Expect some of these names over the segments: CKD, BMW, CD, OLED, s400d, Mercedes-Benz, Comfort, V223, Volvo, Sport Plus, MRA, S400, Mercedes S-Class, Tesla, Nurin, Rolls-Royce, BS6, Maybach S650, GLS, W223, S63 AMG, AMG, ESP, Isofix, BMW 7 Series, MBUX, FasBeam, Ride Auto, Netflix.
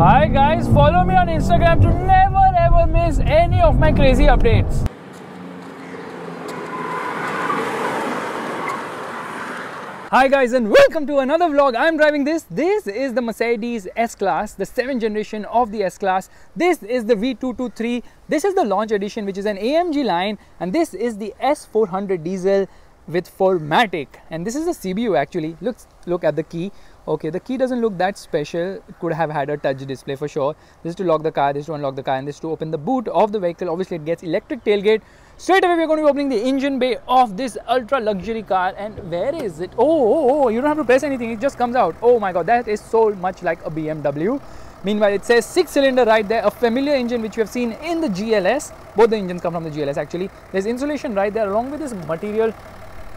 Hi guys, follow me on Instagram to never ever miss any of my crazy updates. Hi guys and welcome to another vlog. I'm driving this is the Mercedes S-Class, the 7th generation of the S-Class. This is the V223, this is the launch edition which is an AMG line, and this is the S400 diesel with 4MATIC, and this is the CBU actually. Look at the key. Okay, the key doesn't look that special, it could have had a touch display for sure. This is to lock the car, this is to unlock the car, and this is to open the boot of the vehicle. Obviously it gets electric tailgate. Straight away, we're going to be opening the engine bay of this ultra luxury car. And where is it? Oh, you don't have to press anything. It just comes out. Oh my God, that is so much like a BMW. Meanwhile, it says 6-cylinder right there, a familiar engine which we have seen in the GLS. Both the engines come from the GLS actually. There's insulation right there along with this material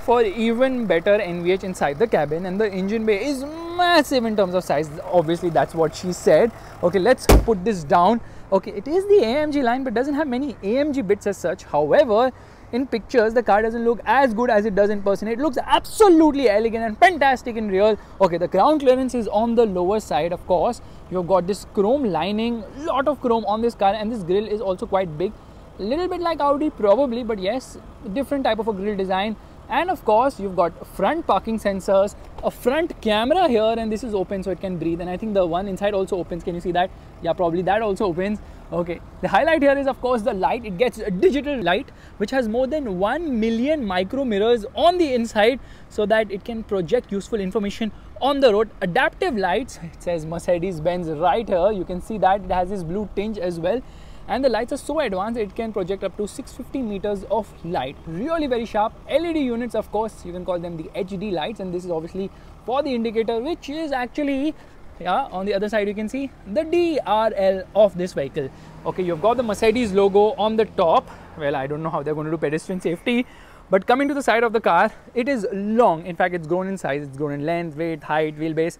for even better NVH inside the cabin. And the engine bay is massive in terms of size. Obviously, that's what she said. Okay, let's put this down. Okay, it is the AMG line but doesn't have many AMG bits as such. However, in pictures the car doesn't look as good as it does in person. It looks absolutely elegant and fantastic in real. Okay, the ground clearance is on the lower side of course. You've got this chrome lining, lot of chrome on this car, and this grille is also quite big. A little bit like Audi probably, but yes, different type of a grille design. And of course, you've got front parking sensors, a front camera here, and this is open so it can breathe. And I think the one inside also opens. Can you see that? Yeah, probably that also opens. Okay. The highlight here is of course the light. It gets a digital light, which has more than 1 million micro mirrors on the inside so that it can project useful information on the road. Adaptive lights. It says Mercedes-Benz right here. You can see that it has this blue tinge as well. And the lights are so advanced, it can project up to 650 meters of light. Really very sharp. LED units, of course, you can call them the HD lights. And this is obviously for the indicator, which is actually, yeah, on the other side you can see the DRL of this vehicle. Okay, you've got the Mercedes logo on the top. Well, I don't know how they're going to do pedestrian safety. But coming to the side of the car, it is long. In fact, it's grown in size. It's grown in length, weight, height, wheelbase.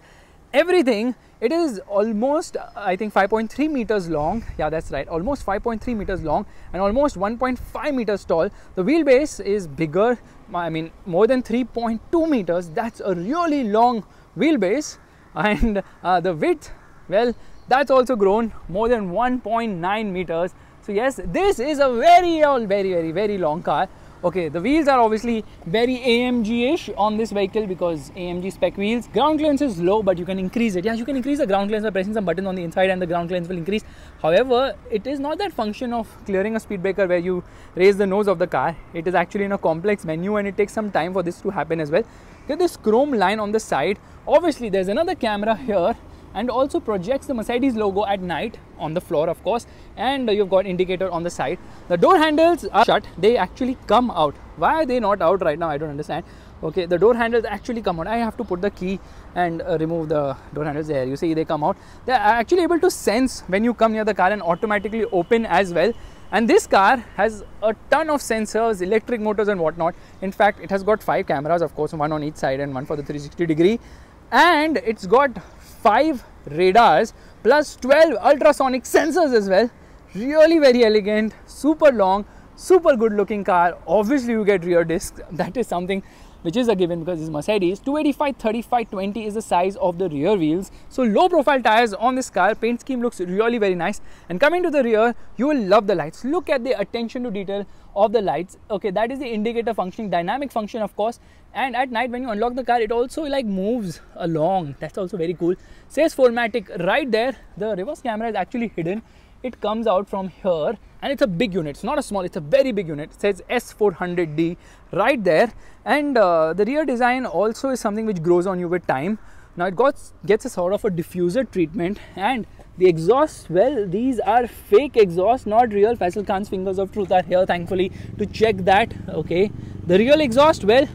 Everything. It is almost, I think, 5.3 meters long. Yeah, that's right, almost 5.3 meters long and almost 1.5 meters tall. The wheelbase is bigger, I mean more than 3.2 meters. That's a really long wheelbase. And the width, well, that's also grown more than 1.9 meters. So yes, this is a very long car. Okay, the wheels are obviously very AMG-ish on this vehicle because AMG spec wheels. Ground clearance is low, but you can increase it. Yeah, you can increase the ground clearance by pressing some button on the inside and the ground clearance will increase. However, it is not that function of clearing a speed breaker where you raise the nose of the car. It is actually in a complex menu and it takes some time for this to happen as well. Get this chrome line on the side. Obviously, there's another camera here and also projects the Mercedes logo at night on the floor, of course, and you've got indicator on the side. The door handles are shut. They actually come out. Why are they not out right now? I don't understand. Okay, the door handles actually come out. I have to put the key and remove the door handles there. You see, they come out. They're actually able to sense when you come near the car and automatically open as well. And this car has a ton of sensors, electric motors and whatnot. In fact, it has got 5 cameras, of course, one on each side and one for the 360 degree. And it's got 5 radars plus 12 ultrasonic sensors as well. Really very elegant, super long, super good looking car. Obviously you get rear discs, that is something which is a given because it's Mercedes. 285/35/20 is the size of the rear wheels. So low profile tires on this car. Paint scheme looks really very nice. And coming to the rear, you will love the lights. Look at the attention to detail of the lights. Okay, that is the indicator functioning, dynamic function of course. And at night when you unlock the car, it also like moves along. That's also very cool. Says 4MATIC right there. The reverse camera is actually hidden. It comes out from here and it's a big unit. It's not a small, it's a very big unit. It says S400D right there. And the rear design also is something which grows on you with time. Now it gets a sort of a diffuser treatment. And the exhausts, well, these are fake exhausts, not real. Faisal Khan's fingers of truth are here, thankfully, to check that. Okay, the real exhaust, well,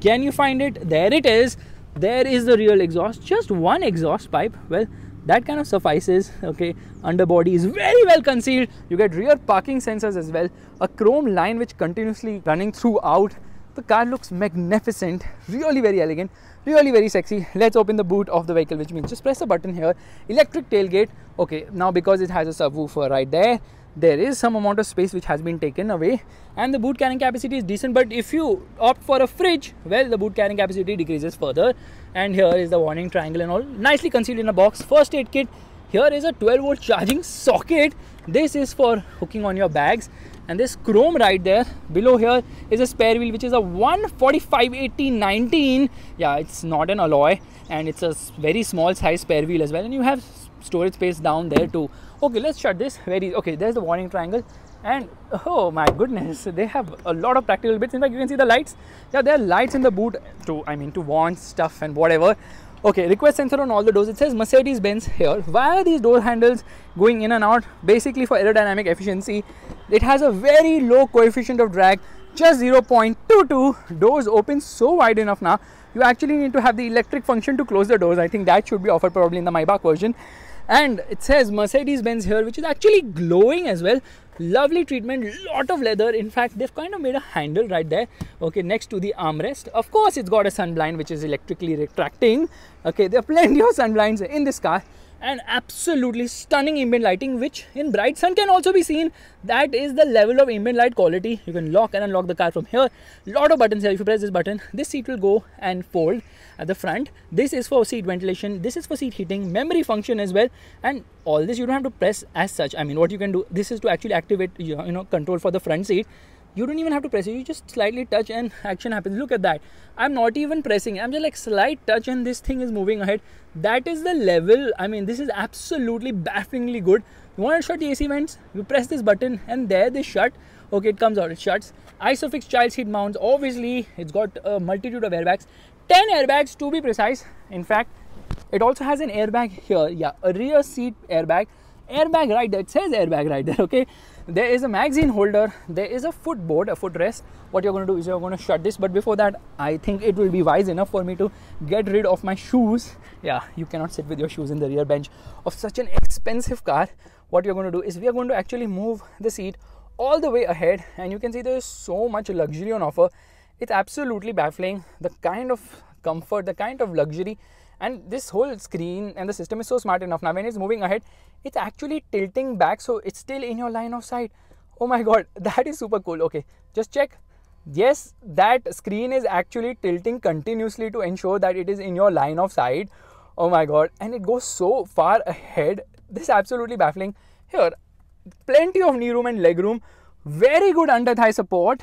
can you find it? There it is. There is the real exhaust. Just one exhaust pipe. Well, that kind of suffices. Okay, underbody is very well concealed. You get rear parking sensors as well. A chrome line which continuously running throughout. The car looks magnificent, really very elegant, really very sexy. Let's open the boot of the vehicle, which means just press a button here. Electric tailgate. Okay, now because it has a subwoofer right there, there is some amount of space which has been taken away, and the boot carrying capacity is decent, but if you opt for a fridge, well, the boot carrying capacity decreases further. And here is the warning triangle and all, nicely concealed in a box. First aid kit Here is a 12 volt charging socket. This is for hooking on your bags, and this chrome right there below here is a spare wheel, which is a 145/80/19. Yeah, it's not an alloy, and it's a very small size spare wheel as well, and you have storage space down there too. Okay, let's shut this very. Okay, there's the warning triangle, and oh my goodness, they have a lot of practical bits. In fact, you can see the lights. Yeah, there are lights in the boot to, I mean, to warn stuff and whatever. Okay, request sensor on all the doors. It says Mercedes-Benz here. Why are these door handles going in and out? Basically for aerodynamic efficiency. It has a very low coefficient of drag, just 0.22. Doors open so wide enough now. You actually need to have the electric function to close the doors. I think that should be offered probably in the Maybach version. And it says Mercedes-Benz here, which is actually glowing as well. Lovely treatment, lot of leather. In fact, they've kind of made a handle right there, okay, next to the armrest. Of course, it's got a sunblind which is electrically retracting. Okay, there are plenty of sunblinds in this car, and absolutely stunning ambient lighting, which in bright sun can also be seen. That is the level of ambient light quality. You can lock and unlock the car from here. Lot of buttons here. If you press this button, this seat will go and fold at the front. This is for seat ventilation. This is for seat heating, memory function as well. And all this you don't have to press as such. I mean, what you can do, this is to actually activate, control for the front seat. You don't even have to press it. You just slightly touch and action happens. Look at that. I'm not even pressing. I'm just like slight touch and this thing is moving ahead. That is the level. I mean, this is absolutely bafflingly good. You want to shut the AC vents? You press this button and there they shut. Okay, it comes out, it shuts. Isofix child seat mounts. Obviously, it's got a multitude of airbags. 10 airbags to be precise. In fact, it also has an airbag here. Yeah, a rear seat airbag. Airbag right there, it says airbag right there, okay. There is a magazine holder, there is a footboard, a footrest. What you're going to do is you're going to shut this, but before that, I think it will be wise enough for me to get rid of my shoes. Yeah, you cannot sit with your shoes in the rear bench of such an expensive car. What you're going to do is we are going to actually move the seat all the way ahead, and you can see there is so much luxury on offer. It's absolutely baffling, the kind of comfort, the kind of luxury. And this whole screen and the system is so smart enough. Now when it's moving ahead, it's actually tilting back, so it's still in your line of sight. Oh my god, that is super cool. Okay, just check. Yes, that screen is actually tilting continuously to ensure that it is in your line of sight. Oh my god, and it goes so far ahead. This is absolutely baffling. Here, plenty of knee room and leg room. Very good under thigh support.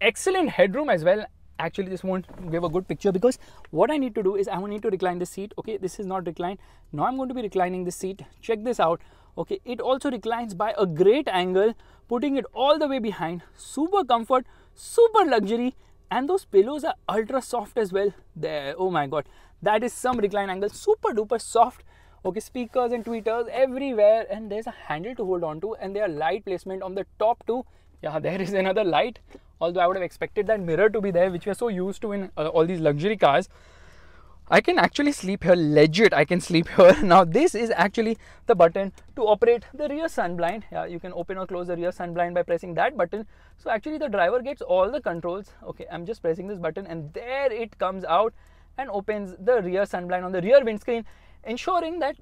Excellent headroom as well. Actually, this won't give a good picture because what I need to do is I need to recline the seat. Okay, this is not reclined. Now I'm going to be reclining the seat. Check this out. Okay, it also reclines by a great angle, putting it all the way behind. Super comfort, super luxury, and those pillows are ultra soft as well. There, oh my god, that is some recline angle. Super duper soft. Okay, speakers and tweeters everywhere, and there's a handle to hold on to, and there are light placement on the top too. Yeah, there is another light. Although I would have expected that mirror to be there, which we are so used to in all these luxury cars. I can actually sleep here, legit, I can sleep here. Now this is actually the button to operate the rear sunblind. Yeah, you can open or close the rear sunblind by pressing that button. So actually the driver gets all the controls. Okay, I'm just pressing this button and there it comes out and opens the rear sunblind on the rear windscreen, ensuring that,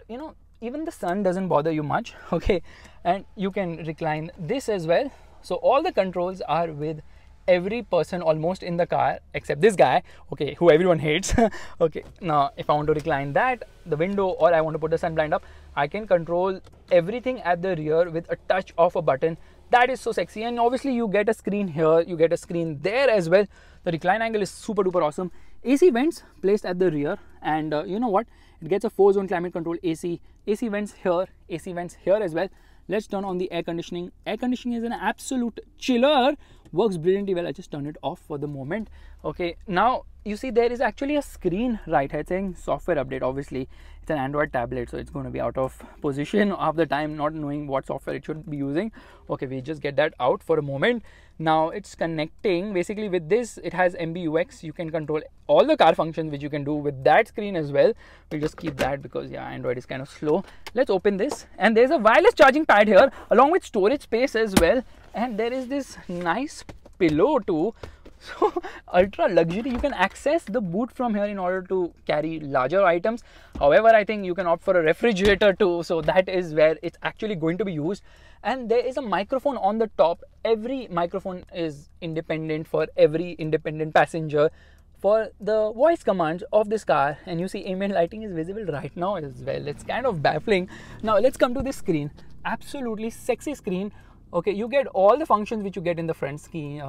even the sun doesn't bother you much. Okay, and you can recline this as well. So all the controls are with every person almost in the car except this guy, okay, who everyone hates. Okay, now if I want to recline that, the window, or I want to put the sunblind up, I can control everything at the rear with a touch of a button. That is so sexy. And obviously you get a screen here, you get a screen there as well. The recline angle is super duper awesome. AC vents placed at the rear, and you know what, it gets a 4-zone climate control AC, AC vents here, AC vents here as well. Let's turn on the air conditioning. Air conditioning is an absolute chiller. Works brilliantly well. I just turn it off for the moment. Okay, now you see there is actually a screen right here saying software update. Obviously, it's an Android tablet, so it's going to be out of position half the time, not knowing what software it should be using. Okay, we just get that out for a moment. Now it's connecting. Basically, with this, it has MBUX. You can control all the car functions, which you can do with that screen as well. We'll just keep that because, yeah, Android is kind of slow. Let's open this. And there's a wireless charging pad here, along with storage space as well. And there is this nice pillow too, so ultra luxury. You can access the boot from here in order to carry larger items. However, I think you can opt for a refrigerator too, so that is where it's actually going to be used. And there is a microphone on the top. Every microphone is independent for every independent passenger. for the voice commands of this car, and you see ambient lighting is visible right now as well. It's kind of baffling. Now let's come to this screen. Absolutely sexy screen. Okay, you get all the functions which you get in the front screen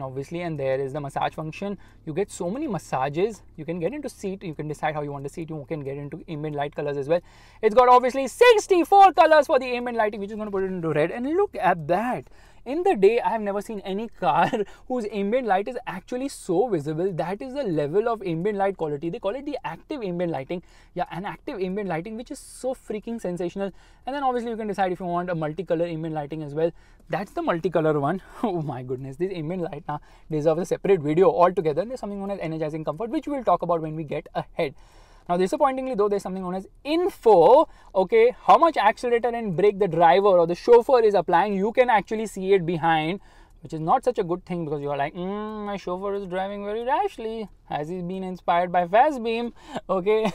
obviously, and there is the massage function. You get so many massages. You can get into seat, you can decide how you want the seat, you can get into ambient light colors as well. It's got obviously 64 colors for the ambient lighting, which is going to put it into red, and look at that. In the day, I have never seen any car whose ambient light is actually so visible. That is the level of ambient light quality. They call it the active ambient lighting. Yeah, an active ambient lighting, which is so freaking sensational. And then obviously you can decide if you want a multicolor ambient lighting as well. That's the multicolor one. Oh my goodness, this ambient light now deserves a separate video altogether. There's something known as energizing comfort, which we'll talk about when we get ahead. Now, disappointingly though, there's something known as info. Okay, how much accelerator and brake the driver or the chauffeur is applying, you can actually see it behind, which is not such a good thing, because you're like, my chauffeur is driving very rashly. Has he been inspired by FasBeam? Okay,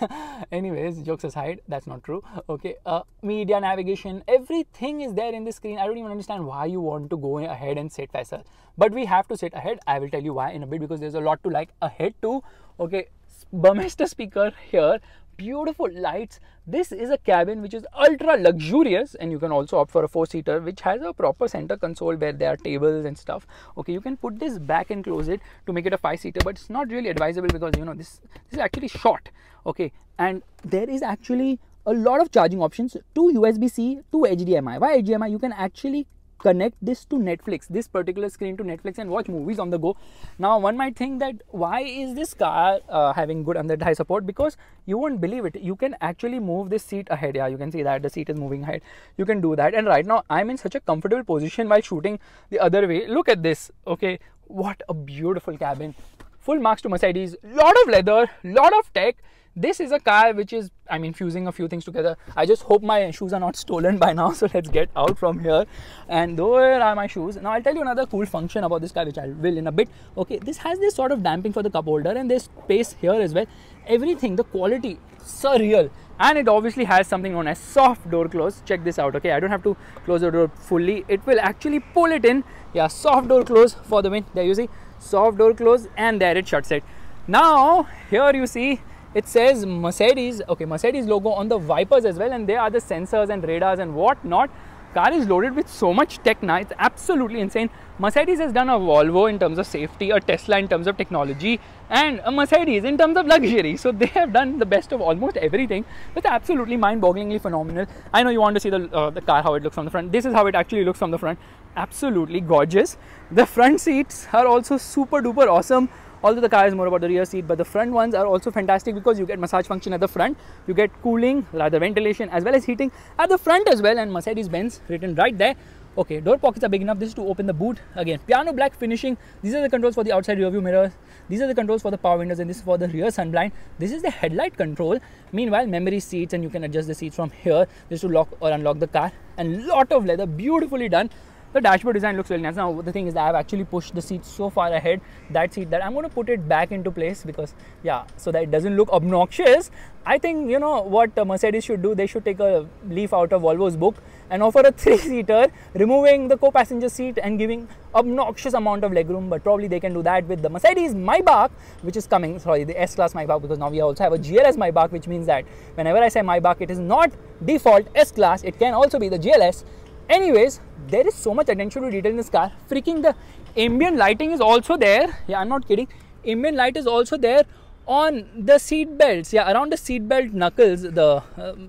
anyways, jokes aside, that's not true. Okay, media, navigation, everything is there in this screen. I don't even understand why you want to go ahead and sit faster. But we have to sit ahead. I will tell you why in a bit, because there's a lot to like ahead too. Okay. Burmester speaker here, beautiful lights. This is a cabin which is ultra luxurious, and you can also opt for a four-seater which has a proper center console where there are tables and stuff. Okay, you can put this back and close it to make it a five-seater, but it's not really advisable because, you know, this is actually short. Okay, and there is actually a lot of charging options, 2 USB-C, 2 HDMI. Why HDMI? You can actually connect this to Netflix, this particular screen to Netflix, and watch movies on the go. Now, one might think that why is this car having good under-thigh support? Because you won't believe it. You can actually move this seat ahead. Yeah, you can see that the seat is moving ahead. You can do that. And right now, I'm in such a comfortable position while shooting the other way. Look at this. Okay, what a beautiful cabin. Full marks to Mercedes. Lot of leather, lot of tech. This is a car which is, I mean, fusing a few things together. I just hope my shoes are not stolen by now. So let's get out from here. And there are my shoes. Now I'll tell you another cool function about this car, which I will in a bit. Okay, this has this sort of damping for the cup holder, and there's space here as well. Everything, the quality, surreal. And it obviously has something known as soft door close. Check this out. Okay, I don't have to close the door fully. It will actually pull it in. Yeah, soft door close for the win. There you see, soft door close, and there it shuts it. Now here you see, it says Mercedes, okay, Mercedes logo on the wipers as well, and they are the sensors and radars and whatnot. Car is loaded with so much tech now, it's absolutely insane. Mercedes has done a Volvo in terms of safety, a Tesla in terms of technology, and a Mercedes in terms of luxury. So they have done the best of almost everything. It's absolutely mind-bogglingly phenomenal. I know you want to see the car, how it looks from the front. This is how it actually looks from the front. Absolutely gorgeous. The front seats are also super duper awesome. Although the car is more about the rear seat, but the front ones are also fantastic because you get massage function at the front. You get cooling, rather ventilation, as well as heating at the front as well. And Mercedes-Benz written right there. Okay, door pockets are big enough. This is to open the boot. Again, piano black finishing. These are the controls for the outside rearview mirrors. These are the controls for the power windows, and this is for the rear sunblind. This is the headlight control. Meanwhile, memory seats, and you can adjust the seats from here. This is to lock or unlock the car. And lot of leather, beautifully done. The dashboard design looks really nice. Now, the thing is that I have actually pushed the seat so far ahead, that seat, that I'm going to put it back into place because, yeah, so that it doesn't look obnoxious. I think, you know, what Mercedes should do, they should take a leaf out of Volvo's book and offer a three-seater, removing the co-passenger seat and giving obnoxious amount of legroom. But probably they can do that with the Mercedes Maybach, which is coming, sorry, the S-Class Maybach, because now we also have a GLS Maybach, which means that whenever I say Maybach, it is not default S-Class, it can also be the GLS. Anyways, there is so much attention to detail in this car. Freaking the ambient lighting is also there. Yeah, I'm not kidding. Ambient light is also there on the seat belts. Yeah, around the seat belt knuckles, the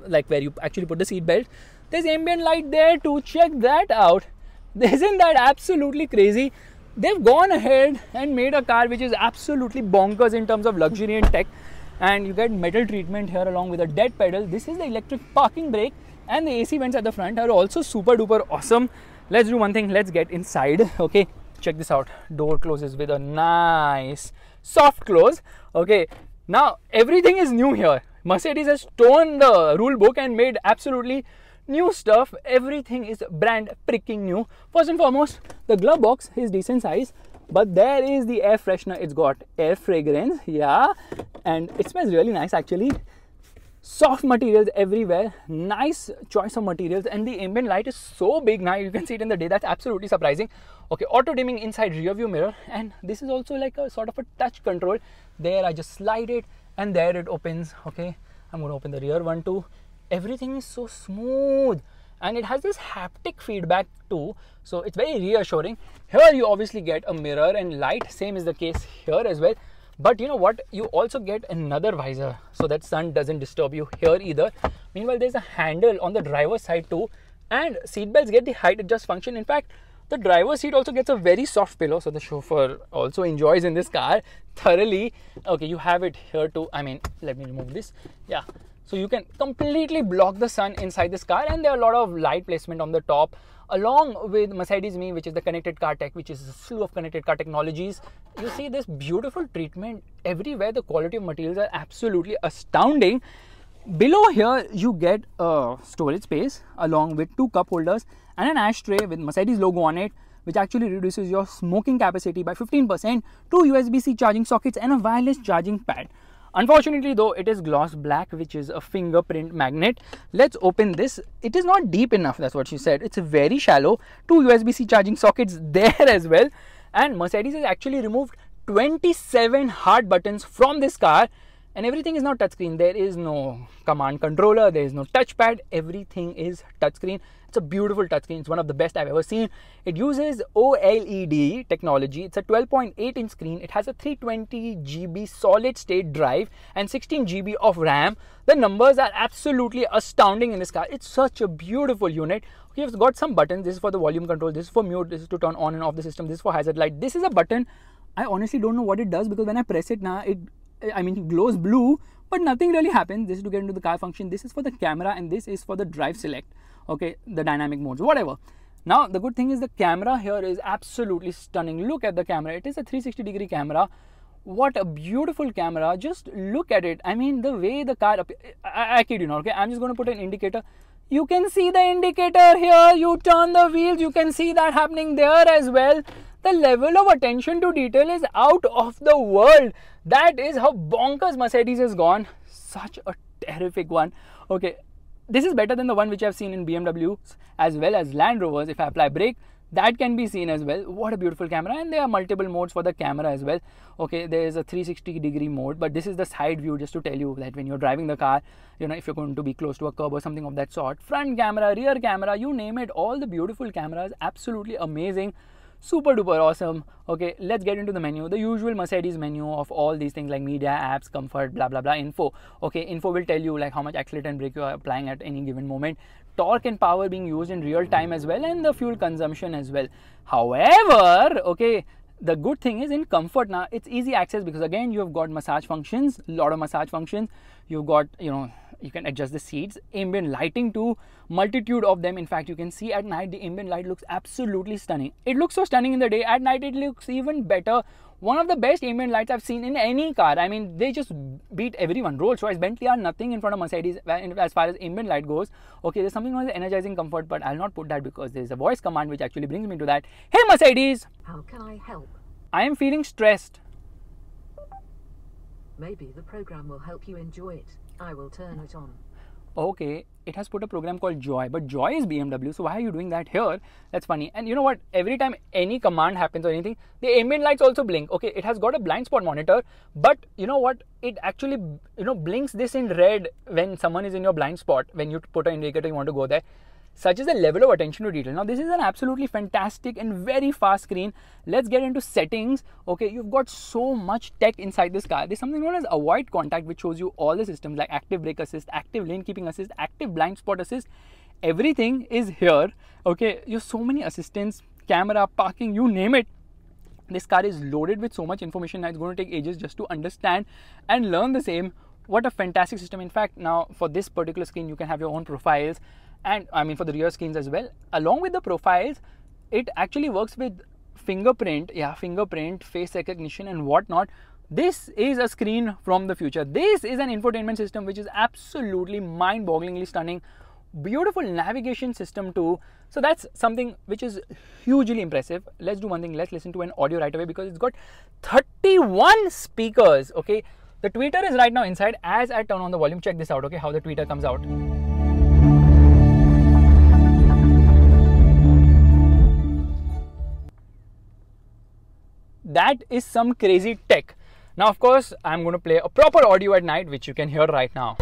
like where you actually put the seat belt. There's ambient light there too. Check that out. Isn't that absolutely crazy? They've gone ahead and made a car which is absolutely bonkers in terms of luxury and tech. And you get metal treatment here along with a dead pedal. This is the electric parking brake. And the AC vents at the front are also super duper awesome. Let's do one thing. Let's get inside. Okay, check this out. Door closes with a nice soft close. Okay, now everything is new here. Mercedes has torn the rule book and made absolutely new stuff. Everything is brand freaking new. First and foremost, the glove box is decent size. But there is the air freshener. It's got air fragrance. Yeah, and it smells really nice actually. Soft materials everywhere, nice choice of materials, and the ambient light is so big now, you can see it in the day. That's absolutely surprising. Okay, auto dimming inside rear view mirror, and this is also like a sort of a touch control. There I just slide it and there it opens. Okay, I'm going to open the rear one too. Everything is so smooth, and it has this haptic feedback too, so it's very reassuring. Here you obviously get a mirror and light, same is the case here as well. But you know what, you also get another visor so that sun doesn't disturb you here either. Meanwhile, there's a handle on the driver's side too, and seat belts get the height adjust function. In fact, the driver's seat also gets a very soft pillow, so the chauffeur also enjoys in this car thoroughly. Okay, you have it here too. I mean, let me remove this. Yeah, so you can completely block the sun inside this car, and there are a lot of light placement on the top, along with Mercedes-Me, which is the connected car tech, which is a slew of connected car technologies. You see this beautiful treatment everywhere. The quality of materials are absolutely astounding. Below here, you get a storage space along with two cup holders and an ashtray with Mercedes logo on it, which actually reduces your smoking capacity by 15%, two USB-C charging sockets and a wireless charging pad. Unfortunately though, it is gloss black, which is a fingerprint magnet. Let's open this. It is not deep enough, that's what she said. It's very shallow. Two USB-C charging sockets there as well. And Mercedes has actually removed 27 hard buttons from this car, and everything is now touchscreen. There is no command controller, there is no touchpad, everything is touchscreen. It's a beautiful touchscreen, it's one of the best I've ever seen. It uses OLED technology, it's a 12.8 inch screen, it has a 320 GB solid state drive and 16 GB of RAM. The numbers are absolutely astounding in this car, it's such a beautiful unit. Okay, it's got some buttons, this is for the volume control, this is for mute, this is to turn on and off the system, this is for hazard light, this is a button. I honestly don't know what it does, because when I press it now, it glows blue, but nothing really happens. This is to get into the car function, this is for the camera, and this is for the drive select, okay, the dynamic modes, whatever. Now, the good thing is the camera here is absolutely stunning. Look at the camera. It is a 360-degree camera. What a beautiful camera. Just look at it. I mean, the way the car appears. I kid you not, okay? I'm just going to put an indicator. You can see the indicator here. You turn the wheels. You can see that happening there as well. The level of attention to detail is out of the world. That is how bonkers Mercedes has gone. Such a terrific one. Okay, this is better than the one which I've seen in BMWs as well as Land Rovers. If I apply brake, that can be seen as well. What a beautiful camera. And there are multiple modes for the camera as well. Okay, there is a 360-degree mode, but this is the side view, just to tell you that when you're driving the car, you know, if you're going to be close to a curb or something of that sort. Front camera, rear camera, you name it. All the beautiful cameras, absolutely amazing. Super duper awesome. Okay, let's get into the menu. The usual Mercedes menu of all these things like media, apps, comfort, blah, blah, blah, info. Okay, info will tell you like how much accelerator and brake you are applying at any given moment. Torque and power being used in real time as well, and the fuel consumption as well. However, okay, the good thing is in comfort now, it's easy access because again, you've got massage functions, a lot of massage functions. You've got, you know, you can adjust the seats, ambient lighting too, multitude of them. In fact, you can see at night, the ambient light looks absolutely stunning. It looks so stunning in the day. At night, it looks even better. One of the best ambient lights I've seen in any car. I mean, they just beat everyone. Rolls-Royce, Bentley are nothing in front of Mercedes as far as ambient light goes. Okay, there's something called energizing comfort, but I'll not put that because there's a voice command which actually brings me to that. Hey, Mercedes! How can I help? I am feeling stressed. Maybe the program will help you enjoy it. I will turn it on. Okay, it has put a program called Joy, but Joy is BMW, so why are you doing that here? That's funny. And you know what? Every time any command happens or anything, the ambient lights also blink. Okay, it has got a blind spot monitor, but you know what? It actually, you know, blinks this in red when someone is in your blind spot, when you put an indicator you want to go there. Such is the level of attention to detail. Now, this is an absolutely fantastic and very fast screen. Let's get into settings. Okay, you've got so much tech inside this car. There's something known as Avoid Contact, which shows you all the systems like Active Brake Assist, Active Lane Keeping Assist, Active Blind Spot Assist. Everything is here. Okay, you have so many assistants, camera, parking, you name it. This car is loaded with so much information that it's going to take ages just to understand and learn the same. What a fantastic system. In fact, now for this particular screen, you can have your own profiles. And I mean for the rear screens as well. Along with the profiles, it actually works with fingerprint, face recognition and whatnot. This is a screen from the future. This is an infotainment system which is absolutely mind-bogglingly stunning. Beautiful navigation system too. So that's something which is hugely impressive. Let's do one thing. Let's listen to an audio right away because it's got 31 speakers. Okay. The tweeter is right now inside. As I turn on the volume, check this out, okay, how the tweeter comes out. That is some crazy tech. Now, of course, I'm going to play a proper audio at night, which you can hear right now.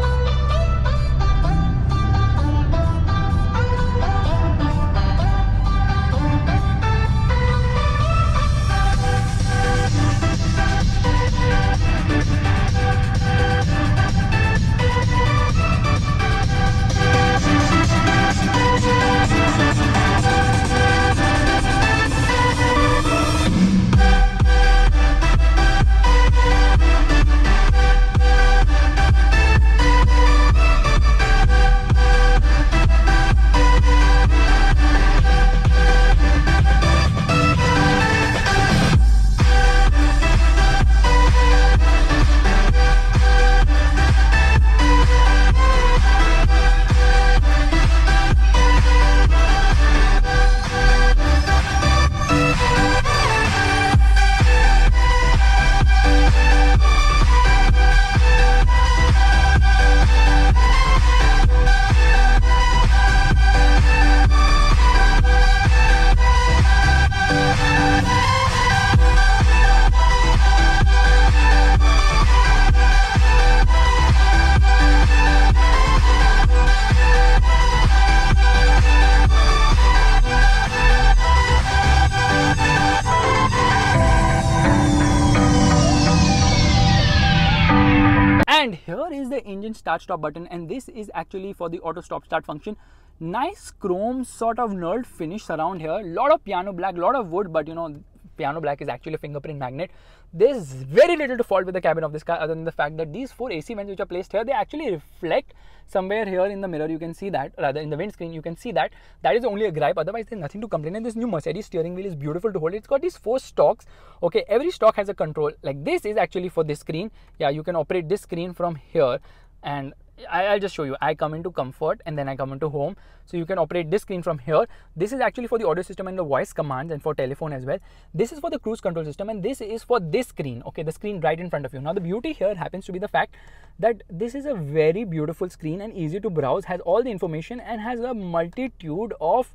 And here is the engine start stop button, and this is actually for the auto stop start function. Nice chrome sort of knurled finish around here. Lot of piano black, lot of wood, but you know, piano black is actually a fingerprint magnet. There's very little to fault with the cabin of this car, other than the fact that these four AC vents which are placed here, they actually reflect somewhere here in the mirror. You can see that, rather in the windscreen, you can see that. That is only a gripe, otherwise there's nothing to complain. And this new Mercedes steering wheel is beautiful to hold. It's got these four stalks. Okay, every stalk has a control. Like this is actually for this screen. Yeah, you can operate this screen from here, and I'll just show you. I come into comfort and then I come into home. So you can operate this screen from here. This is actually for the audio system and the voice commands and for telephone as well. This is for the cruise control system, and this is for this screen. Okay, the screen right in front of you. Now the beauty here happens to be the fact that this is a very beautiful screen and easy to browse, has all the information and has a multitude of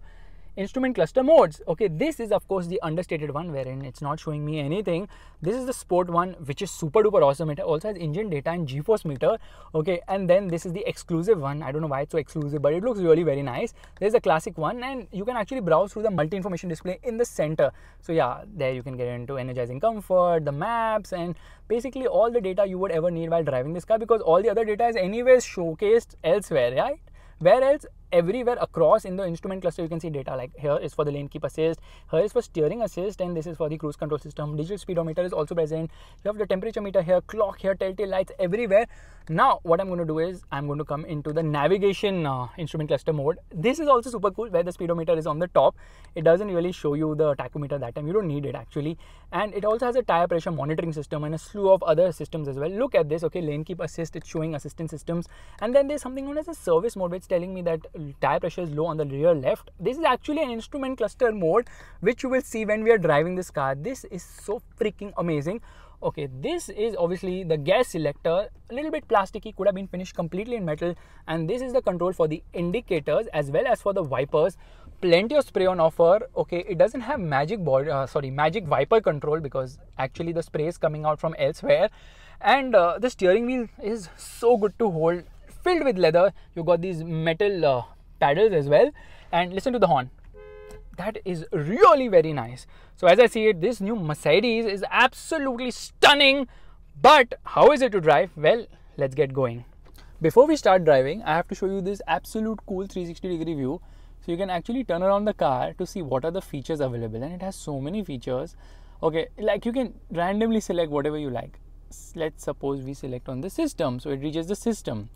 instrument cluster modes. Okay, this is of course the understated one wherein it's not showing me anything. This is the sport one, which is super duper awesome. It also has engine data and G-force meter. Okay, and then this is the exclusive one. I don't know why it's so exclusive, but it looks really very nice. There's the classic one, and you can actually browse through the multi-information display in the center. So yeah, there you can get into energizing comfort, the maps, and basically all the data you would ever need while driving this car, because all the other data is anyways showcased elsewhere, right? Where else? Everywhere across in the instrument cluster you can see data. Like here is for the lane keep assist, here is for steering assist, and this is for the cruise control system. Digital speedometer is also present. You have the temperature meter here, clock here, telltale lights everywhere. Now what I'm going to do is I'm going to come into the navigation instrument cluster mode. This is also super cool, where the speedometer is on the top. It doesn't really show you the tachometer that time, you don't need it actually. And it also has a tire pressure monitoring system and a slew of other systems as well. Look at this. Okay, lane keep assist, it's showing assistance systems. And then there's something known as a service mode, which is telling me that tire pressure is low on the rear left. This is actually an instrument cluster mode, which you will see when we are driving this car. This is so freaking amazing. Okay, this is obviously the gas selector, a little bit plasticky, could have been finished completely in metal. And this is the control for the indicators as well as for the wipers. Plenty of spray on offer. Okay, it doesn't have magic wiper control, because actually the spray is coming out from elsewhere. And the steering wheel is so good to hold, filled with leather. You got these metal paddles as well. And listen to the horn. That is really very nice. So as I see it, this new Mercedes is absolutely stunning. But how is it to drive? Well, let's get going. Before we start driving, I have to show you this absolute cool 360-degree view. So you can actually turn around the car to see what are the features available. And it has so many features. Okay, like you can randomly select whatever you like. Let's suppose we select on the system. So it reaches the system.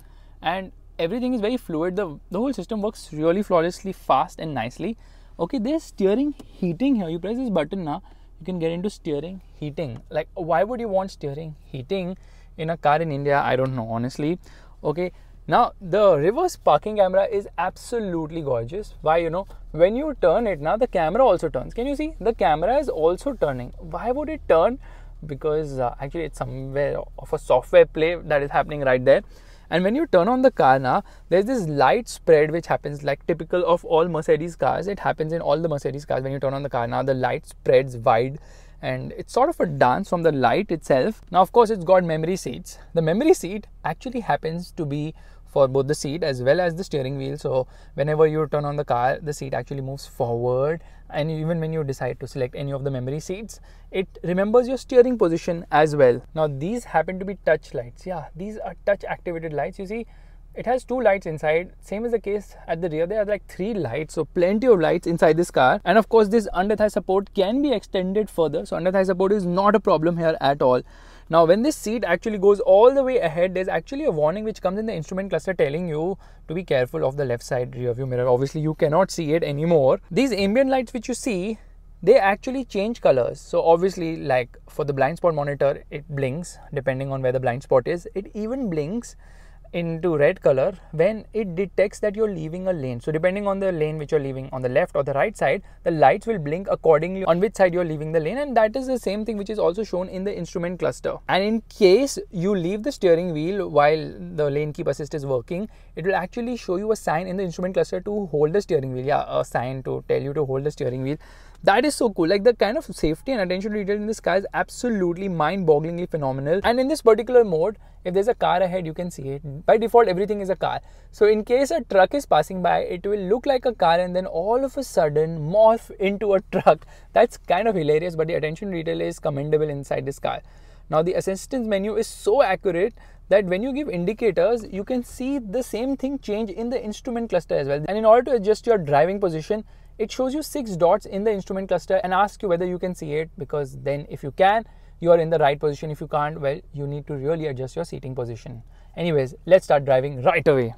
And everything is very fluid. The whole system works really flawlessly, fast and nicely. Okay, there's steering heating here. You press this button now, you can get into steering heating. Like, why would you want steering heating in a car in India? I don't know, honestly. Okay, now the reverse parking camera is absolutely gorgeous. Why, you know, when you turn it now, the camera also turns. Can you see? The camera is also turning. Why would it turn because actually it's somewhere of a software play that is happening right there. And when you turn on the car now, there's this light spread which happens, like typical of all Mercedes cars. It happens in all the Mercedes cars. When you turn on the car now, the light spreads wide and it's sort of a dance from the light itself. Now, of course, it's got memory seats. The memory seat actually happens to be for both the seat as well as the steering wheel. So whenever you turn on the car, the seat actually moves forward. And even when you decide to select any of the memory seats, it remembers your steering position as well. Now, these happen to be touch lights. Yeah, these are touch activated lights. You see, it has two lights inside. Same is the case at the rear. There are like three lights. So plenty of lights inside this car. And of course, this under thigh support can be extended further. So under thigh support is not a problem here at all. Now, when this seat actually goes all the way ahead, there's actually a warning which comes in the instrument cluster telling you to be careful of the left side rear view mirror. Obviously, you cannot see it anymore. These ambient lights which you see, they actually change colors. So obviously, like for the blind spot monitor, it blinks depending on where the blind spot is. It even blinks into red color when it detects that you're leaving a lane. So depending on the lane which you're leaving, on the left or the right side, the lights will blink accordingly on which side you're leaving the lane. And that is the same thing which is also shown in the instrument cluster. And in case you leave the steering wheel while the lane keep assist is working, it will actually show you a sign in the instrument cluster to hold the steering wheel. Yeah, a sign to tell you to hold the steering wheel. That is so cool. Like, the kind of safety and attention to detail in this car is absolutely mind-bogglingly phenomenal. And in this particular mode, if there's a car ahead, you can see it. By default, everything is a car. So in case a truck is passing by, it will look like a car and then all of a sudden morph into a truck. That's kind of hilarious, but the attention to detail is commendable inside this car. Now, the assistance menu is so accurate that when you give indicators, you can see the same thing change in the instrument cluster as well. And in order to adjust your driving position, it shows you 6 dots in the instrument cluster and asks you whether you can see it, because then if you can, you are in the right position. If you can't, well, you need to really adjust your seating position. Anyways, let's start driving right away.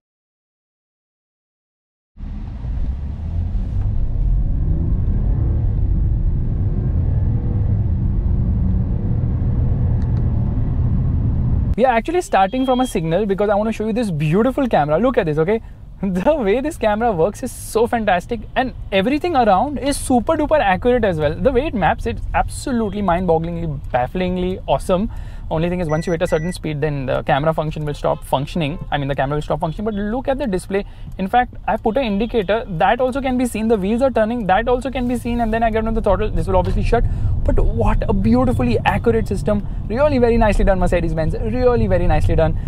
We are actually starting from a signal because I want to show you this beautiful camera. Look at this, okay? The way this camera works is so fantastic, and everything around is super duper accurate as well. The way it maps, it's absolutely mind-bogglingly, bafflingly awesome. Only thing is, once you hit a certain speed, then the camera function will stop functioning. I mean, the camera will stop functioning, but look at the display. In fact, I've put an indicator. That also can be seen. The wheels are turning. That also can be seen. And then I get on the throttle. This will obviously shut. But what a beautifully accurate system. Really very nicely done, Mercedes-Benz. Really very nicely done.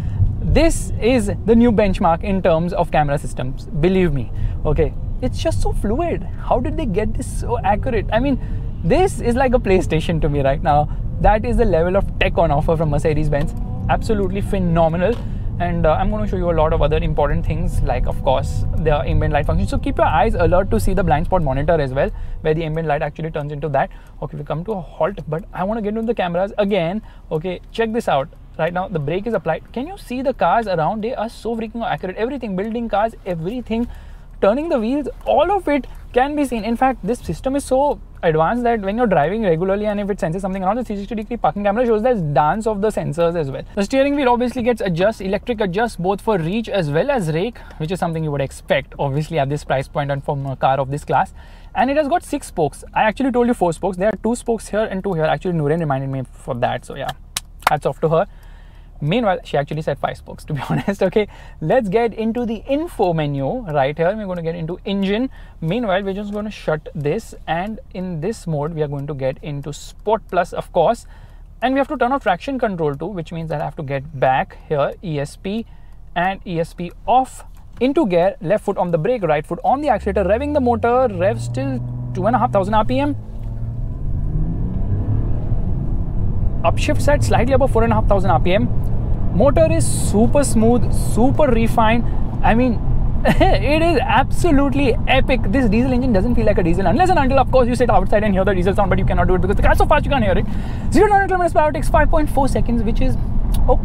This is the new benchmark in terms of camera systems, believe me, okay? It's just so fluid. How did they get this so accurate? I mean, this is like a PlayStation to me right now. That is the level of tech on offer from Mercedes-Benz. Absolutely phenomenal. And I'm going to show you a lot of other important things, like, of course, the ambient light function. So keep your eyes alert to see the blind spot monitor as well, where the ambient light actually turns into that. Okay, we come to a halt, but I want to get into the cameras again. Okay, check this out. Right now, the brake is applied. Can you see the cars around? They are so freaking accurate. Everything, building, cars, everything, turning the wheels, all of it can be seen. In fact, this system is so advanced that when you're driving regularly and if it senses something around, the 360-degree parking camera shows that dance of the sensors as well. The steering wheel obviously gets electric adjust, both for reach as well as rake, which is something you would expect, obviously, at this price point and from a car of this class. And it has got 6 spokes. I actually told you 4 spokes. There are 2 spokes here and 2 here. Actually, Nurin reminded me for that. So yeah, hats off to her. Meanwhile, she actually said 5 spokes, to be honest. Okay, let's get into the info menu right here. We're going to get into engine. Meanwhile, we're just going to shut this. And in this mode, we are going to get into Sport Plus, of course. And we have to turn off traction control too, which means I have to get back here, ESP and ESP off, into gear, left foot on the brake, right foot on the accelerator, revving the motor, revs till 2,500 RPM. Upshifts at slightly above 4,500 RPM. Motor is super smooth, super refined. I mean, it is absolutely epic. This diesel engine doesn't feel like a diesel, unless and until, of course, you sit outside and hear the diesel sound, but you cannot do it because the car is so fast you can't hear it. 0 to 100 km/h takes 5.4 seconds, which is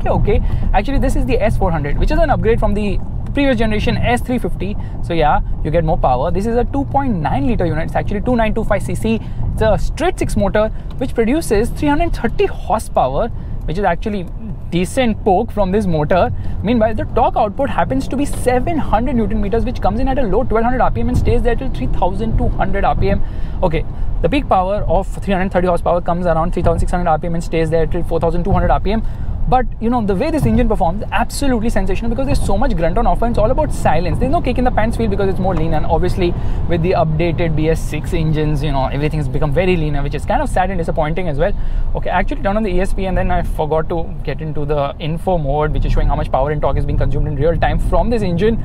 okay. Actually, this is the S400, which is an upgrade from the previous generation S350. So yeah, you get more power. This is a 2.9 litre unit. It's actually 2925cc. It's a straight six motor which produces 330 horsepower, which is actually decent poke from this motor. Meanwhile, the torque output happens to be 700 Newton meters, which comes in at a low 1200 RPM and stays there till 3200 RPM. Okay, the peak power of 330 horsepower comes around 3600 RPM and stays there till 4200 RPM. But you know, the way this engine performs, absolutely sensational, because there's so much grunt on offer and it's all about silence. There's no kick in the pants feel because it's more lean, and obviously with the updated BS6 engines, you know, everything has become very leaner, which is kind of sad and disappointing as well. Okay, I actually turned on the ESP and then I forgot to get into the info mode, which is showing how much power and torque is being consumed in real time from this engine.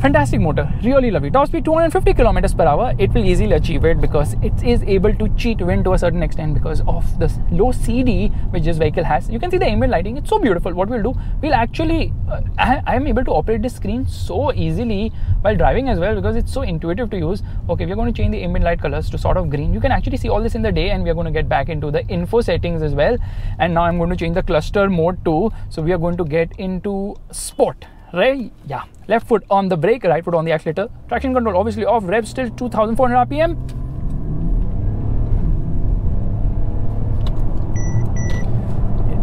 Fantastic motor, really lovely. Top speed 250 kilometers per hour. It will easily achieve it because it is able to cheat wind to a certain extent because of the low CD which this vehicle has. You can see the ambient lighting, it's so beautiful. What we'll do, we'll actually I am able to operate this screen so easily while driving as well because it's so intuitive to use. Okay, we're going to change the ambient light colors to sort of green. You can actually see all this in the day, and we are going to get back into the info settings as well. And now I'm going to change the cluster mode too. So we are going to get into sport. Right, yeah, left foot on the brake, right foot on the accelerator. Traction control obviously off, revs still 2400 RPM.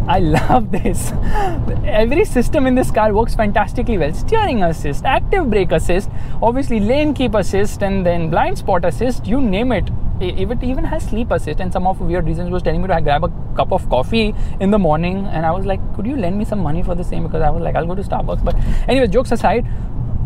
I love this. Every system in this car works fantastically well. Steering assist, active brake assist, obviously lane keep assist, and then blind spot assist, you name it. If it even has sleep assist. And some of weird reasons was telling me to grab a cup of coffee in the morning, and I was like, could you lend me some money for the same, because I was like, I'll go to Starbucks. But anyway, jokes aside,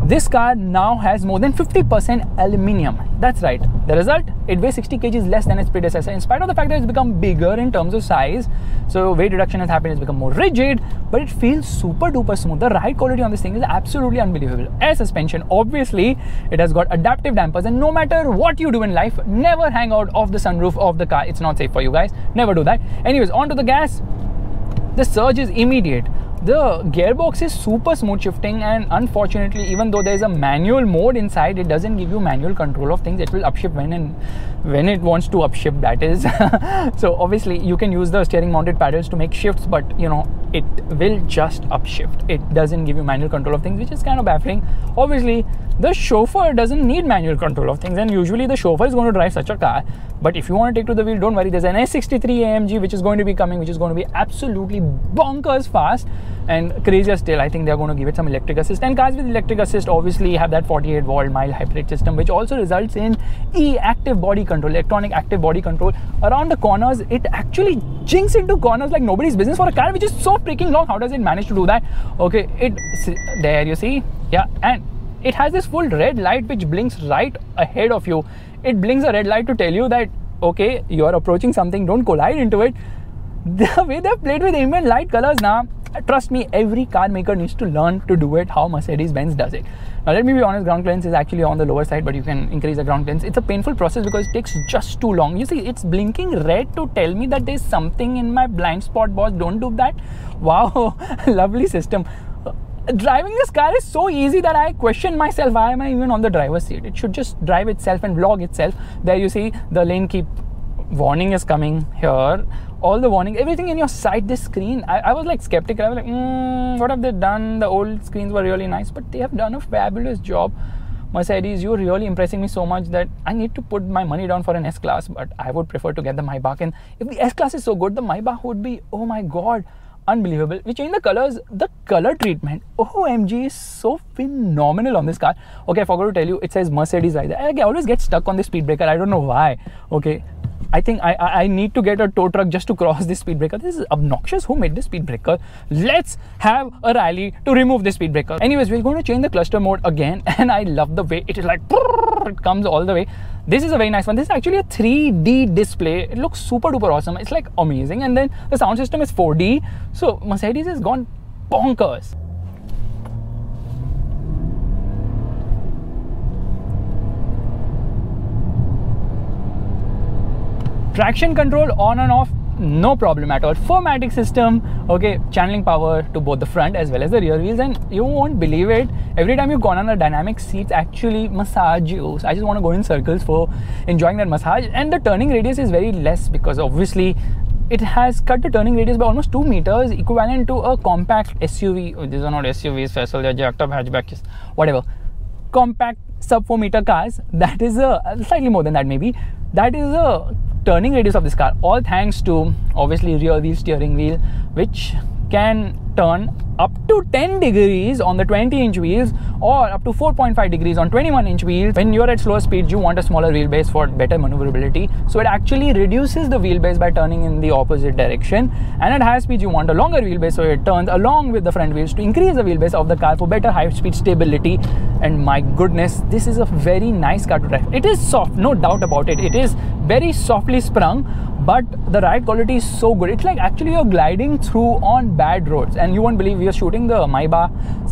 this car now has more than 50% aluminium. That's right, the result, it weighs 60 kgs less than its predecessor, in spite of the fact that it's become bigger in terms of size. So weight reduction has happened, it's become more rigid, but it feels super duper smooth. The ride quality on this thing is absolutely unbelievable. Air suspension, obviously it has got adaptive dampers, and no matter what you do in life, never hang out off the sunroof of the car. It's not safe for you guys, never do that. Anyways, on to the gas. The surge is immediate. The gearbox is super smooth shifting, and unfortunately, even though there is a manual mode inside, it doesn't give you manual control of things. It will upshift when it wants to upshift, that is. So obviously you can use the steering mounted paddles to make shifts, but you know, it will just upshift. It doesn't give you manual control of things, which is kind of baffling. Obviously the chauffeur doesn't need manual control of things, and usually the chauffeur is going to drive such a car. But if you want to take to the wheel, don't worry, there's an S63 AMG which is going to be coming, which is going to be absolutely bonkers fast. And crazier still, I think they're going to give it some electric assist. And cars with electric assist obviously have that 48 volt mild hybrid system, which also results in active body control, electronic active body control around the corners. It actually jinks into corners like nobody's business for a car which is so freaking long. How does it manage to do that? Okay, there you see, yeah, and it has this full red light which blinks right ahead of you. It blinks a red light to tell you that okay, you are approaching something, don't collide into it. The way they've played with ambient light colors now. Trust me, every car maker needs to learn to do it how Mercedes-Benz does it. Now let me be honest, ground clearance is actually on the lower side, but you can increase the ground clearance. It's a painful process because it takes just too long. You see, it's blinking red to tell me that there's something in my blind spot, boss, don't do that. Wow, lovely system. Driving this car is so easy that I question myself, why am I even on the driver's seat? It should just drive itself and vlog itself. There you see, the lane keep warning is coming here. All the warning, everything in your sight, this screen. I was like skeptical. I was like, what have they done? The old screens were really nice, but they have done a fabulous job. Mercedes, you're really impressing me so much that I need to put my money down for an S-Class, but I would prefer to get the Maybach. And if the S-Class is so good, the Maybach would be, oh my God, unbelievable. We changed the colors, the color treatment, OMG, is so phenomenal on this car. Okay, I forgot to tell you, it says Mercedes right there. I always get stuck on the speed breaker. I don't know why. Okay. I think I need to get a tow truck just to cross this speed breaker. This is obnoxious. Who made this speed breaker? Let's have a rally to remove this speed breaker. Anyways, we're going to change the cluster mode again, and I love the way it is like, it comes all the way. This is a very nice one. This is actually a 3D display. It looks super duper awesome. It's like amazing. And then the sound system is 4D. So Mercedes has gone bonkers. Traction control on and off, no problem at all. 4MATIC system, okay, channeling power to both the front as well as the rear wheels. And you won't believe it, every time you've gone on a dynamic seat, actually massage you. I just want to go in circles for enjoying that massage. And the turning radius is very less because obviously it has cut the turning radius by almost 2 meters, equivalent to a compact SUV. Oh, these are not SUVs, Faisal, they're jacked up hatchbacks, whatever. Compact sub 4 meter cars, that is a slightly more than that maybe. That is a turning radius of this car, all thanks to obviously rear wheel steering wheel, which can turn up to 10 degrees on the 20-inch wheels or up to 4.5 degrees on 21-inch wheels. When you're at slower speeds, you want a smaller wheelbase for better maneuverability. So it actually reduces the wheelbase by turning in the opposite direction. And at higher speeds, you want a longer wheelbase, so it turns along with the front wheels to increase the wheelbase of the car for better high-speed stability. And my goodness, this is a very nice car to drive. It is soft, no doubt about it. It is very softly sprung, but the ride quality is so good. It's like actually you're gliding through on bad roads. And you won't believe, we are shooting the Maybach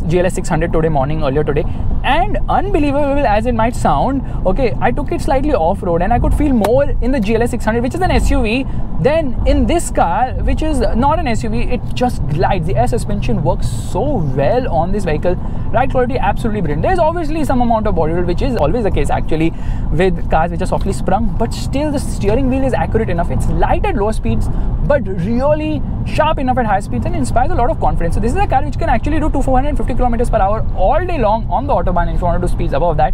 GLS 600 today morning, earlier today, and unbelievable as it might sound, okay, I took it slightly off-road and I could feel more in the GLS 600, which is an SUV, than in this car, which is not an SUV. It just glides. The air suspension works so well on this vehicle. Ride quality absolutely brilliant. There's obviously some amount of body roll, which is always the case actually with cars which are softly sprung, but still the steering wheel is accurate enough. It's light at low speeds, but really sharp enough at high speeds and inspires a lot of confidence. So this is a car which can actually do 450 kilometers per hour all day long on the autobahn. If you want to do speeds above that,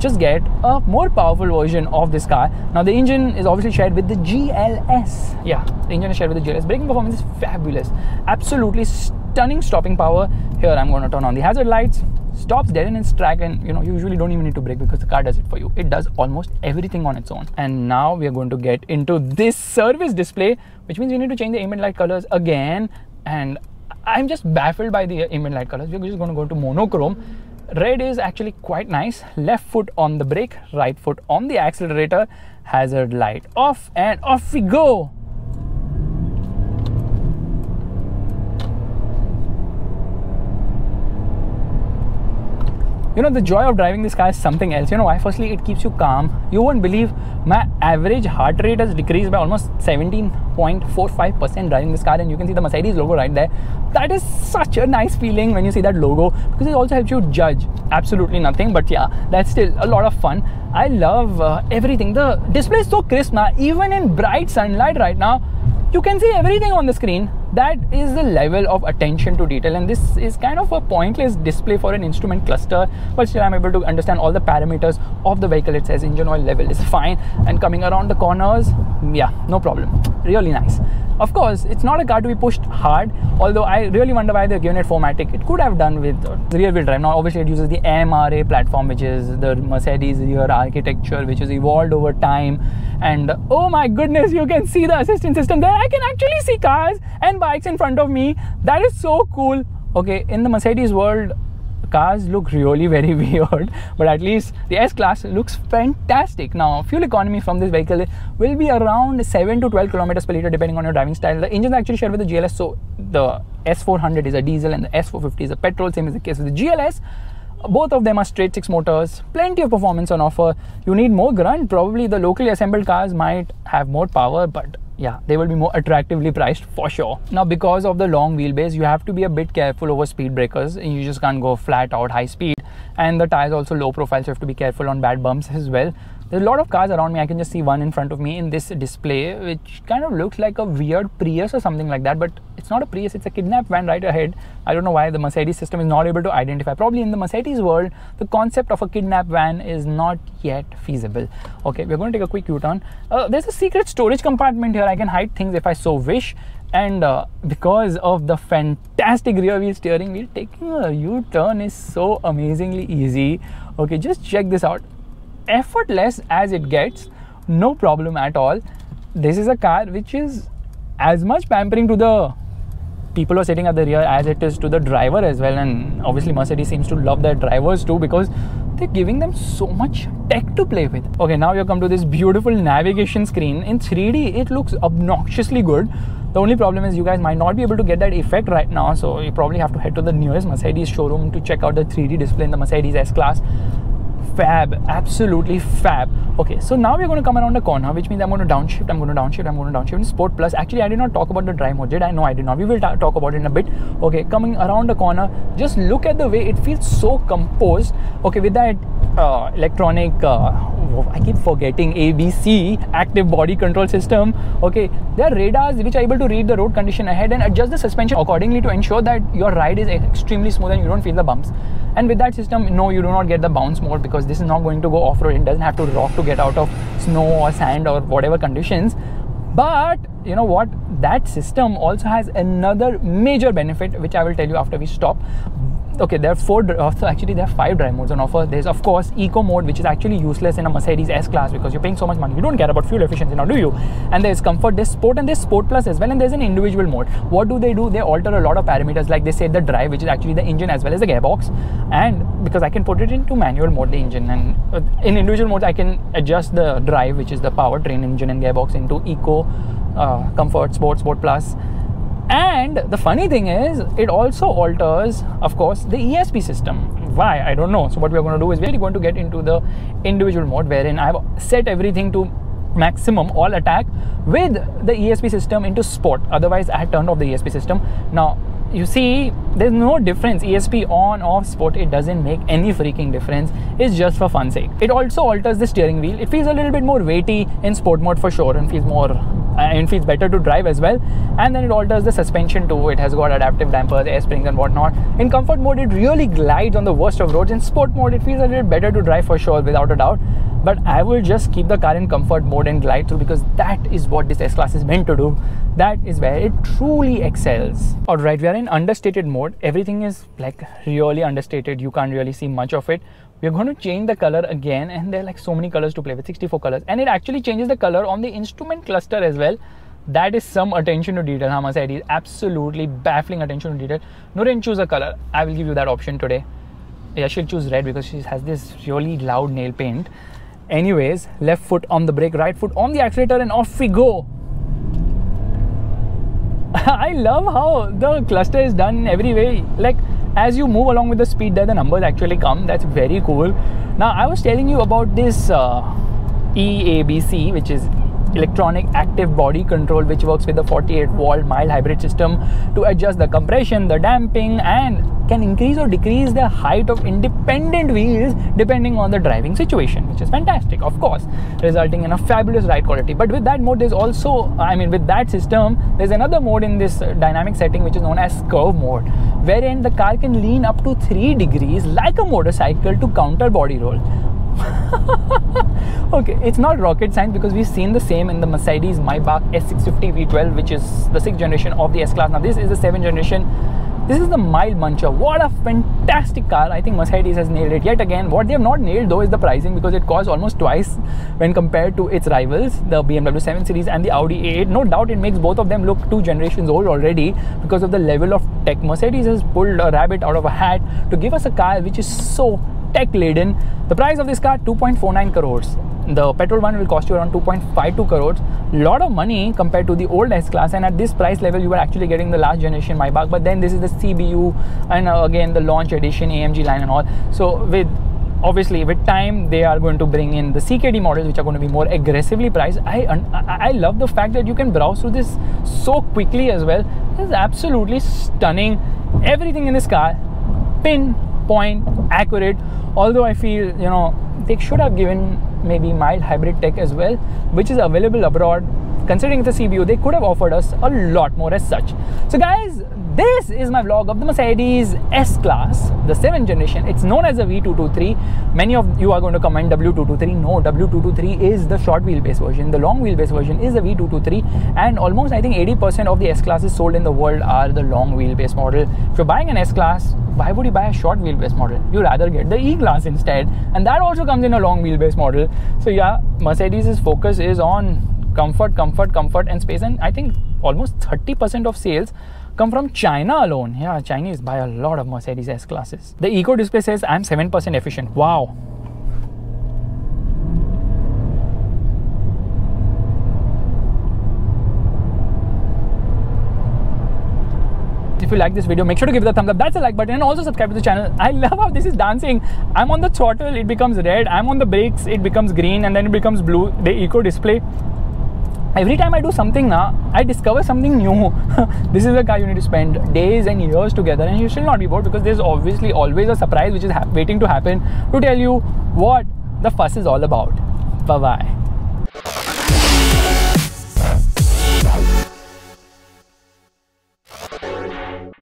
just get a more powerful version of this car. Now the engine is obviously shared with the GLS. Yeah, the engine is shared with the GLS. Braking performance is fabulous. Absolutely stunning stopping power. Here I'm going to turn on the hazard lights. Stops dead in its track, and you know, you usually don't even need to brake because the car does it for you. It does almost everything on its own. And now we are going to get into this service display, which means we need to change the ambient light colors again. And I'm just baffled by the ambient light colors. We're just going to go to monochrome. Red is actually quite nice. Left foot on the brake, right foot on the accelerator, hazard light off, and off we go. You know, the joy of driving this car is something else. You know why? Firstly, it keeps you calm. You won't believe, my average heart rate has decreased by almost 17.45% driving this car, and you can see the Mercedes logo right there. That is such a nice feeling when you see that logo, because it also helps you judge absolutely nothing. But yeah, that's still a lot of fun. I love everything. The display is so crisp now. Even in bright sunlight right now, you can see everything on the screen. That is the level of attention to detail, and this is kind of a pointless display for an instrument cluster, but still I'm able to understand all the parameters of the vehicle. It says engine oil level is fine, and coming around the corners, yeah, no problem. Really nice. Of course, it's not a car to be pushed hard, although I really wonder why they're giving it 4MATIC. It could have done with rear wheel drive. Now obviously it uses the MRA platform, which is the Mercedes rear architecture, which has evolved over time. And oh my goodness, you can see the assistance system there. I can actually see cars and bikes in front of me. That is so cool. Okay, in the Mercedes world, cars look really very weird, but at least the S-Class looks fantastic. Now, fuel economy from this vehicle will be around 7 to 12 kilometers per liter depending on your driving style. The engine is actually shared with the GLS, so the S400 is a diesel and the S450 is a petrol, same as the case with the GLS. Both of them are straight six motors, plenty of performance on offer. You need more grunt, probably the locally assembled cars might have more power, but yeah, they will be more attractively priced for sure. Now, because of the long wheelbase, you have to be a bit careful over speed breakers. You just can't go flat out high speed. And the tires also low profile, so you have to be careful on bad bumps as well. There's a lot of cars around me. I can just see one in front of me in this display, which kind of looks like a weird Prius or something like that, but it's not a Prius, it's a kidnapped van right ahead. I don't know why the Mercedes system is not able to identify. Probably in the Mercedes world, the concept of a kidnapped van is not yet feasible. Okay, we're going to take a quick U-turn. There's a secret storage compartment here. I can hide things if I so wish. And because of the fantastic rear wheel steering wheel, taking a U-turn is so amazingly easy. Okay, just check this out. Effortless as it gets, no problem at all. This is a car which is as much pampering to the people who are sitting at the rear as it is to the driver as well. And obviously Mercedes seems to love their drivers too, because they're giving them so much tech to play with. Okay, now you come to this beautiful navigation screen. In 3D, it looks obnoxiously good. The only problem is you guys might not be able to get that effect right now, so you probably have to head to the nearest Mercedes showroom to check out the 3D display in the Mercedes S-Class. Fab, absolutely fab. Okay, so now we're going to come around the corner, which means I'm going to downshift, I'm going to downshift, I'm going to downshift in Sport Plus. Actually, I did not talk about the drive mode, did I? No, I did not. We will talk about it in a bit. Okay, coming around the corner, just look at the way it feels so composed. Okay, with that electronic I keep forgetting ABC, active body control system. Okay, there are radars which are able to read the road condition ahead and adjust the suspension accordingly to ensure that your ride is extremely smooth and you don't feel the bumps. And with that system, no, you do not get the bounce mode because this is not going to go off-road. It doesn't have to rock to get out of snow or sand or whatever conditions. But you know what, that system also has another major benefit which I will tell you after we stop. Okay, there are actually there are five drive modes on offer. There's of course Eco mode, which is actually useless in a Mercedes S-Class because you're paying so much money, you don't care about fuel efficiency now, do you? And there's Comfort, there's Sport, and there's Sport Plus as well, and there's an individual mode. What do? They alter a lot of parameters, like they say the drive, which is actually the engine as well as the gearbox, and because I can put it into manual mode, the engine, and in individual mode I can adjust the drive, which is the powertrain, engine and gearbox, into Eco, Comfort, Sport, Sport Plus. And the funny thing is, it also alters, of course, the ESP system. Why? I don't know. So what we're going to do is we're going to get into the individual mode, wherein I've set everything to maximum, all attack, with the ESP system into sport. Otherwise, I had turned off the ESP system. Now, you see, there's no difference. ESP on, off, sport, it doesn't make any freaking difference. It's just for fun's sake. It also alters the steering wheel. It feels a little bit more weighty in sport mode for sure, and feels more... and feels better to drive as well. And then it alters the suspension too. It has got adaptive dampers, air springs and whatnot. In Comfort mode, it really glides on the worst of roads. In Sport mode, it feels a little better to drive for sure, without a doubt. But I will just keep the car in Comfort mode and glide through, because that is what this S-Class is meant to do. That is where it truly excels. Alright, we are in understated mode. Everything is like really understated. You can't really see much of it. We're going to change the color again, and there are like so many colors to play with, 64 colors. And it actually changes the color on the instrument cluster as well. That is some attention to detail, I must say. It is absolutely baffling attention to detail. Nurin, choose a color. I will give you that option today. Yeah, she'll choose red because she has this really loud nail paint. Anyways, left foot on the brake, right foot on the accelerator, and off we go. I love how the cluster is done in every way. Like, as you move along with the speed there, the numbers actually come. That's very cool. Now, I was telling you about this EABC, which is electronic active body control, which works with the 48-volt mild hybrid system to adjust the compression, the damping, and can increase or decrease the height of independent wheels depending on the driving situation, which is fantastic, of course, resulting in a fabulous ride quality. But with that mode, there's also, I mean, with that system, there's another mode in this dynamic setting, which is known as curve mode, wherein the car can lean up to 3 degrees like a motorcycle to counter body roll. Okay, it's not rocket science, because we've seen the same in the Mercedes Maybach S650 V12, which is the 6th generation of the S-Class. Now, this is the 7th generation. This is the mild muncher. What a fantastic car. I think Mercedes has nailed it yet again. What they have not nailed though is the pricing, because it costs almost twice when compared to its rivals, the BMW 7 Series and the Audi A8. No doubt it makes both of them look 2 generations old already because of the level of tech. Mercedes has pulled a rabbit out of a hat to give us a car which is so tech laden. The price of this car, 2.49 crores. The petrol one will cost you around 2.52 crores. Lot of money compared to the old S-Class, and at this price level, you were actually getting the last generation Maybach. But then this is the CBU, and again the launch edition AMG line and all. So with obviously with time, they are going to bring in the CKD models, which are going to be more aggressively priced. I love the fact that you can browse through this so quickly as well. This is absolutely stunning. Everything in this car, pinpoint accurate. Although I feel, you know, they should have given maybe mild hybrid tech as well, which is available abroad. Considering it's a CBU, they could have offered us a lot more as such. So guys, this is my vlog of the Mercedes S-Class, the 7th generation. It's known as a V223. Many of you are going to comment W223. No, W223 is the short wheelbase version. The long wheelbase version is the V223. And almost, I think, 80% of the S-Classes sold in the world are the long wheelbase model. If you're buying an S-Class, why would you buy a short wheelbase model? You rather get the E-Class instead. And that also comes in a long wheelbase model. So yeah, Mercedes' focus is on comfort, comfort, comfort and space, and I think almost 30% of sales come from China alone. Yeah, Chinese buy a lot of Mercedes S-Classes. The Eco display says I'm 7% efficient. Wow. If you like this video, make sure to give it a thumbs up. That's a like button, and also subscribe to the channel. I love how this is dancing. I'm on the throttle, it becomes red. I'm on the brakes, it becomes green, and then it becomes blue. The Eco display. Every time I do something now, I discover something new. This is a car you need to spend days and years together, and you should not be bored, because there's obviously always a surprise which is waiting to happen to tell you what the fuss is all about. Bye-bye.